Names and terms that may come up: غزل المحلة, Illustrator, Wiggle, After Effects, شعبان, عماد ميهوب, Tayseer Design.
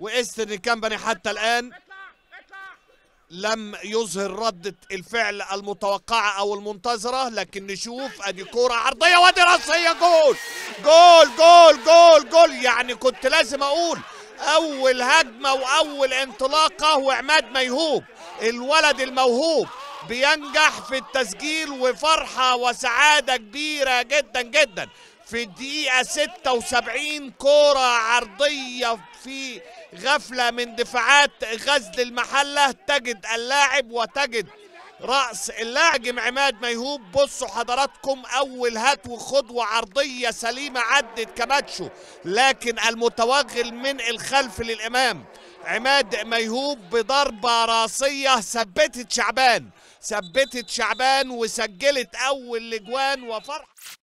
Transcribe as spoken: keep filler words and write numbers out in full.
وإيسترن كومباني حتى الآن لم يظهر ردة الفعل المتوقعة أو المنتظرة، لكن نشوف أدي كورة عرضية وأدي رأسية جول جول جول جول جول. يعني كنت لازم أقول أول هجمة وأول انطلاقة وعماد ميهوب الولد الموهوب بينجح في التسجيل، وفرحة وسعادة كبيرة جدا جدا. في الدقيقة ستة وسبعين كورة عرضية في غفلة من دفاعات غزل المحلة، تجد اللاعب وتجد رأس اللاعب عماد ميهوب. بصوا حضراتكم أول هتو خطوة عرضية سليمة عدت كماتشو، لكن المتوغل من الخلف للأمام عماد ميهوب بضربة راسية ثبتت شعبان ثبتت شعبان وسجلت أول الأجوان وفرح.